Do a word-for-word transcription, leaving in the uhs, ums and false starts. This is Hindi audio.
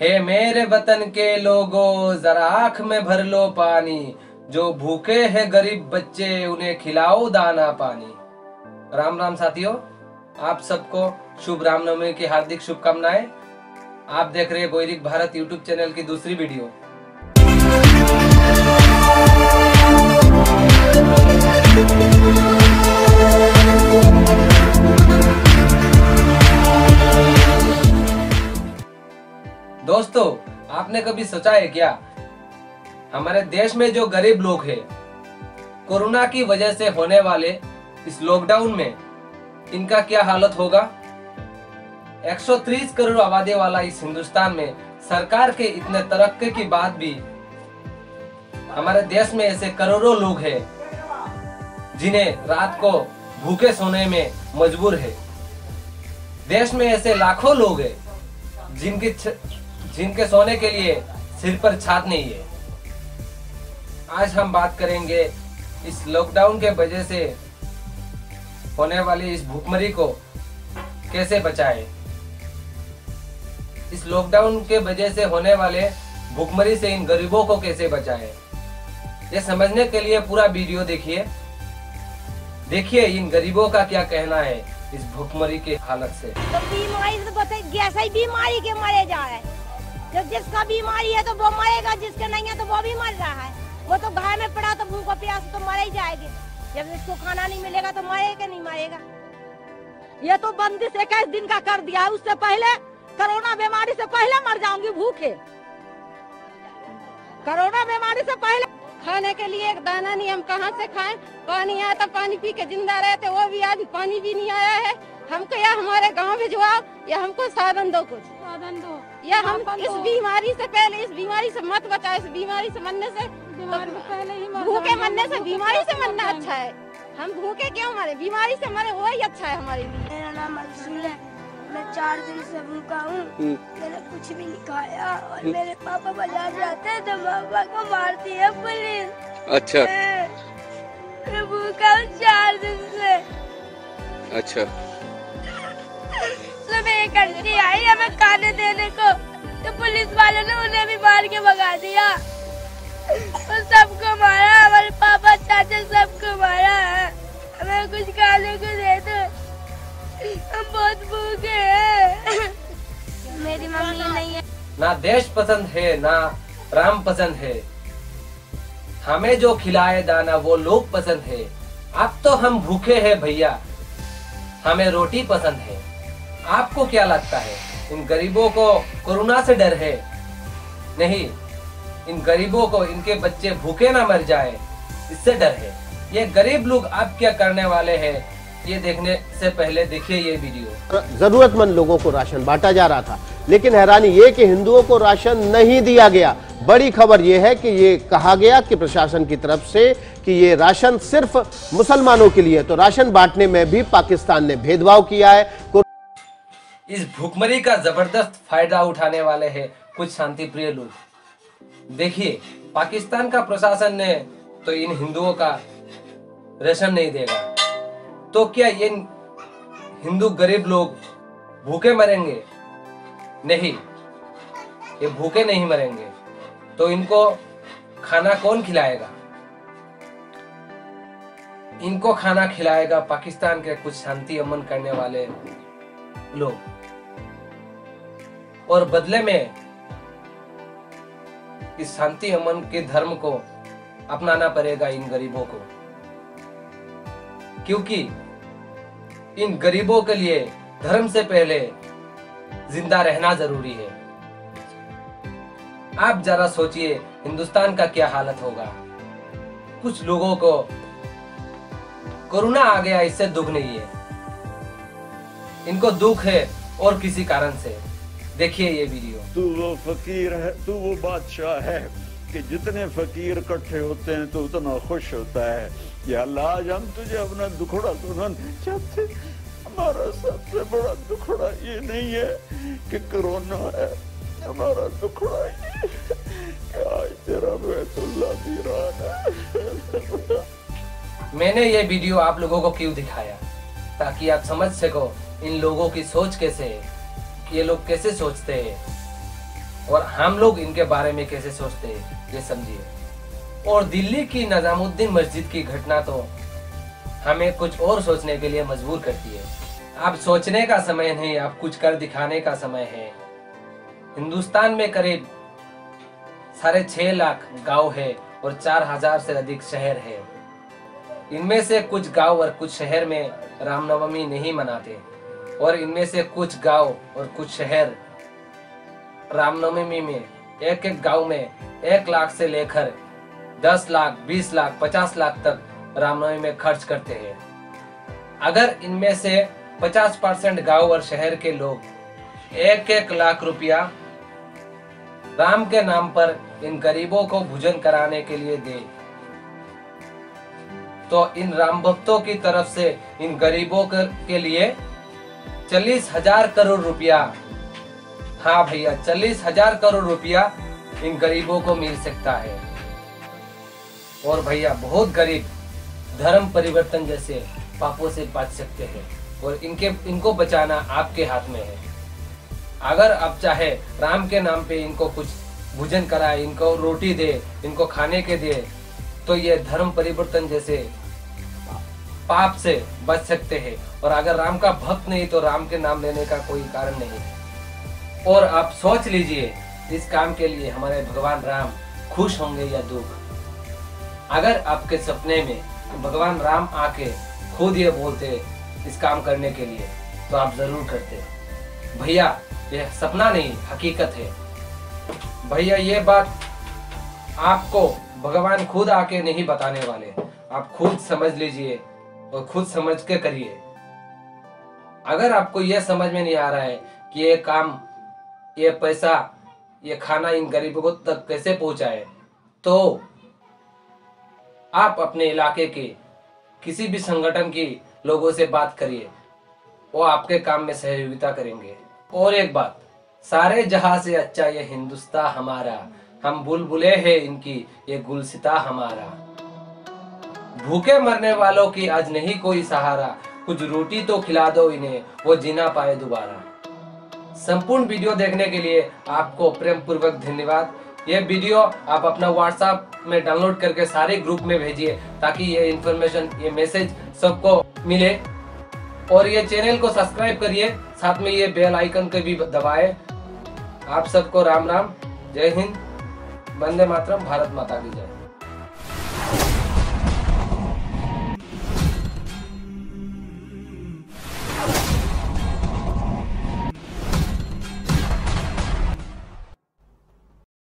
हे मेरे वतन के लोगों, जरा आँख में भर लो पानी, जो भूखे हैं गरीब बच्चे उन्हें खिलाओ दाना पानी। राम राम साथियों, आप सबको शुभ रामनवमी की हार्दिक शुभकामनाएं। आप देख रहे हैं गोइरिक भारत यूट्यूब चैनल की दूसरी वीडियो। दोस्तों, आपने कभी सोचा है क्या, हमारे देश में जो गरीब लोग हैं, कोरोना की वजह से होने वाले इस लॉकडाउन में इनका क्या हालत होगा। एक सौ तीस करोड़ आबादी वाला इस हिंदुस्तान में सरकार के इतने तरक्की की बात भी हमारे देश में ऐसे करोड़ों लोग हैं जिन्हें रात को भूखे सोने में मजबूर है। देश में ऐसे लाखों लोग हैं जिनकी जिनके सोने के लिए सिर पर छात नहीं है। आज हम बात करेंगे इस लॉकडाउन के वजह से होने वाली इस भूखमरी को कैसे बचाएं। इस लॉकडाउन के वजह से होने वाले भूखमरी से इन गरीबों को कैसे बचाएं, ये समझने के लिए पूरा वीडियो देखिए। देखिए इन गरीबों का क्या कहना है इस भूखमरी के हालत से। तो बीमारी तो गैस ही बीमारी के मारे जा रहा है। जब जिसका बीमारी है तो वो मरेगा, जिसका नहीं है तो वो भी मर रहा है। वो तो घर में पड़ा तो भूख और प्यास तो मर ही जाएगी। जब इसको खाना नहीं मिलेगा तो मरेगा नहीं मरेगा। ये तो बंदिश इक्कीस दिन का कर दिया है। उससे पहले कोरोना बीमारी से पहले मर जाऊंगी भूखे। कोरोना बीमारी से पहले खाने के लिए एक दाना नहीं, हम कहाँ से खाएं। पानी आया तो पानी पी के जिंदा रहते, वो भी आज पानी भी नहीं आया है। हमको या हमारे गांव भिजवाओ या हमको साधन दो, कुछ साधन दो। या हम इस बीमारी से पहले इस बीमारी से मत बचाओ। इस बीमारी से मरने से तो पहले ही भूखे मरने से बीमारी से मरना अच्छा है। हम भूखे क्यों मरे, बीमारी से मरे, वही अच्छा है हमारे लिए। मेरा नाम मंसूर है, मैं चार दिन से भूखा हूँ। मैंने कुछ भी नहीं खाया और मेरे पापा बाजार जाते हैं तो पापा को मारती है पुलिस। अच्छा, मैं भूखा हूँ चार दिन से। अच्छा, सुबह एक अंटी आई हमें खाने देने को तो पुलिस वालों ने उन्हें भी मार के भगा दिया। वो सबको मारा, हमारे पापा चाचा सबको मारा। हमें कुछ खाने को दे दो, हम बहुत भूखे हैं। मेरी मम्मी नहीं है। ना देश पसंद है ना राम पसंद है, हमें जो खिलाए दाना वो लोग पसंद है। अब तो हम भूखे हैं भैया, हमें रोटी पसंद है। आपको क्या लगता है, इन गरीबों को कोरोना से डर है? नहीं, इन गरीबों को इनके बच्चे भूखे ना मर जाए इससे डर है। ये गरीब लोग आप क्या करने वाले हैं, ये देखने से पहले देखिए ये वीडियो। जरूरतमंद लोगों को राशन बांटा जा रहा था, लेकिन हैरानी ये कि हिंदुओं को राशन नहीं दिया गया। बड़ी खबर ये है कि ये कहा गया कि प्रशासन की तरफ से कि ये राशन सिर्फ मुसलमानों के लिए। तो राशन बांटने में भी पाकिस्तान ने भेदभाव किया है। इस भूखमरी का जबरदस्त फायदा उठाने वाले हैं कुछ शांति प्रिय लोग। देखिए, पाकिस्तान का प्रशासन ने तो इन हिंदुओं का राशन नहीं देगा, तो क्या ये हिंदू गरीब लोग भूखे मरेंगे? नहीं, ये भूखे नहीं मरेंगे। तो इनको खाना कौन खिलाएगा? इनको खाना खिलाएगा पाकिस्तान के कुछ शांति अमन करने वाले लोग। और बदले में इस शांति अमन के धर्म को अपनाना पड़ेगा इन गरीबों को, क्योंकि इन गरीबों के लिए धर्म से पहले जिंदा रहना जरूरी है। आप जरा सोचिए हिंदुस्तान का क्या हालत होगा। कुछ लोगों को कोरोना आ गया इससे दुख नहीं है, इनको दुख है और किसी कारण से। देखिए ये वीडियो। तू वो फकीर है, तू वो बादशाह है कि जितने फकीर इकट्ठे होते हैं तो उतना खुश होता है। या अल्लाह, आज हम तुझे अपना दुखड़ा सुनाना चाहते। हमारा सबसे बड़ा दुखड़ा ये नहीं है कि कोरोना है, हमारा दुखड़ा ये कि आज तेरा बैतुल्लाह वीरान है। मैंने ये वीडियो आप लोगों को क्यों दिखाया, ताकि आप समझ सको इन लोगों की सोच कैसे है, ये लोग कैसे सोचते हैं। और हम लोग इनके बारे में कैसे सोचते हैं ये समझिए। और दिल्ली की निजामुद्दीन मस्जिद की घटना तो हमें कुछ और सोचने के लिए मजबूर करती है। आप सोचने का समय नहीं, आप कुछ कर दिखाने का समय है। हिंदुस्तान में करीब साढ़े छह लाख गांव है और चार हजार से अधिक शहर है। इनमें से कुछ गांव और कुछ शहर में रामनवमी नहीं मनाते और इनमें से कुछ गांव और कुछ शहर रामनवमी में एक एक गांव में एक लाख से लेकर दस लाख बीस लाख पचास लाख तक रामनवमी में खर्च करते हैं। अगर इनमें से पचास परसेंट गाँव और शहर के लोग एक एक लाख रुपया राम के नाम पर इन गरीबों को भोजन कराने के लिए दे तो इन राम भक्तों की तरफ से इन गरीबों के लिए चालीस हजार करोड़ रुपया, हाँ भैया चालीस हजार करोड़ रुपया इन गरीबों को मिल सकता है। और भैया बहुत गरीब धर्म परिवर्तन जैसे पापों से बच सकते हैं और इनके इनको बचाना आपके हाथ में है। अगर आप चाहे राम के नाम पे इनको कुछ भोजन कराए, इनको रोटी दे, इनको खाने के दे तो ये धर्म परिवर्तन जैसे पाप से बच सकते हैं। और अगर राम का भक्त नहीं तो राम के नाम लेने का कोई कारण नहीं है। और आप सोच लीजिए इस काम के लिए हमारे भगवान राम खुश होंगे या दुख। अगर आपके सपने में भगवान राम आके खुद ये बोलते इस काम करने के लिए तो आप जरूर करते। भैया यह सपना नहीं हकीकत है। भैया ये बात आपको भगवान खुद आके नहीं बताने वाले, आप खुद समझ लीजिए और खुद समझ के करिए। अगर आपको यह समझ में नहीं आ रहा है कि ये काम, ये पैसा, ये खाना इन गरीबों को तक कैसे पहुंचाए तो आप अपने इलाके के किसी भी संगठन की लोगों से बात करिए, वो आपके काम में सहयोगिता करेंगे। और एक बात, सारे जहां से अच्छा ये हिंदुस्तान हमारा, हम बुलबुले हैं इनकी, ये गुलसिता हमारा। भूखे मरने वालों की आज नहीं कोई सहारा, कुछ रोटी तो खिला दो इन्हें वो जीना पाए दोबारा। संपूर्ण वीडियो देखने के लिए आपको प्रेम पूर्वक धन्यवाद। ये वीडियो आप अपना व्हाट्सएप में डाउनलोड करके सारे ग्रुप में भेजिए ताकि ये इंफॉर्मेशन, ये मैसेज सबको मिले। और ये चैनल को सब्सक्राइब करिए, साथ में ये बेल आइकन को भी दबाएं। आप सबको राम राम, जय हिंद, वंदे मातरम, भारत माता की जय।